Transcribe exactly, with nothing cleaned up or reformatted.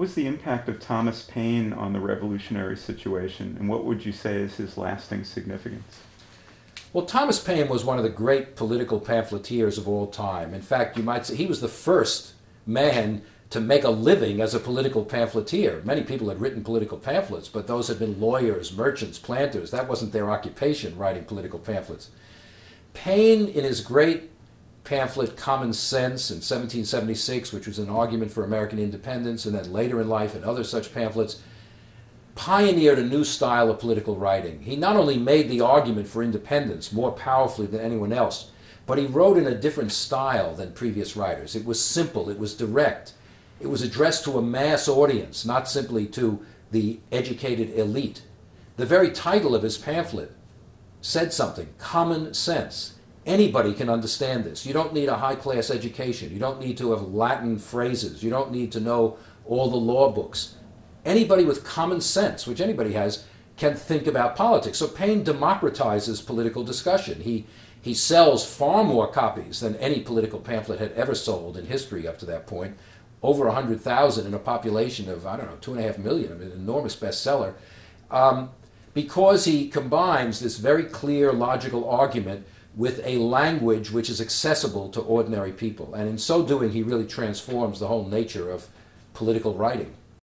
was the impact of Thomas Paine on the revolutionary situation, and what would you say is his lasting significance? Well, Thomas Paine was one of the great political pamphleteers of all time. In fact, you might say he was the first man to make a living as a political pamphleteer. Many people had written political pamphlets, but those had been lawyers, merchants, planters. That wasn't their occupation, writing political pamphlets. Paine, in his great pamphlet Common Sense in seventeen seventy-six, which was an argument for American independence, and then later in life in other such pamphlets, pioneered a new style of political writing. He not only made the argument for independence more powerfully than anyone else, but he wrote in a different style than previous writers. It was simple, it was direct. It was addressed to a mass audience, not simply to the educated elite. The very title of his pamphlet said something: Common Sense. Anybody can understand this. You don't need a high-class education. You don't need to have Latin phrases. You don't need to know all the law books. Anybody with common sense, which anybody has, can think about politics. So Paine democratizes political discussion. He, he sells far more copies than any political pamphlet had ever sold in history up to that point. Over one hundred thousand in a population of, I don't know, two and a half million, I mean, an enormous bestseller, um, because he combines this very clear logical argument with a language which is accessible to ordinary people. And in so doing, he really transforms the whole nature of political writing.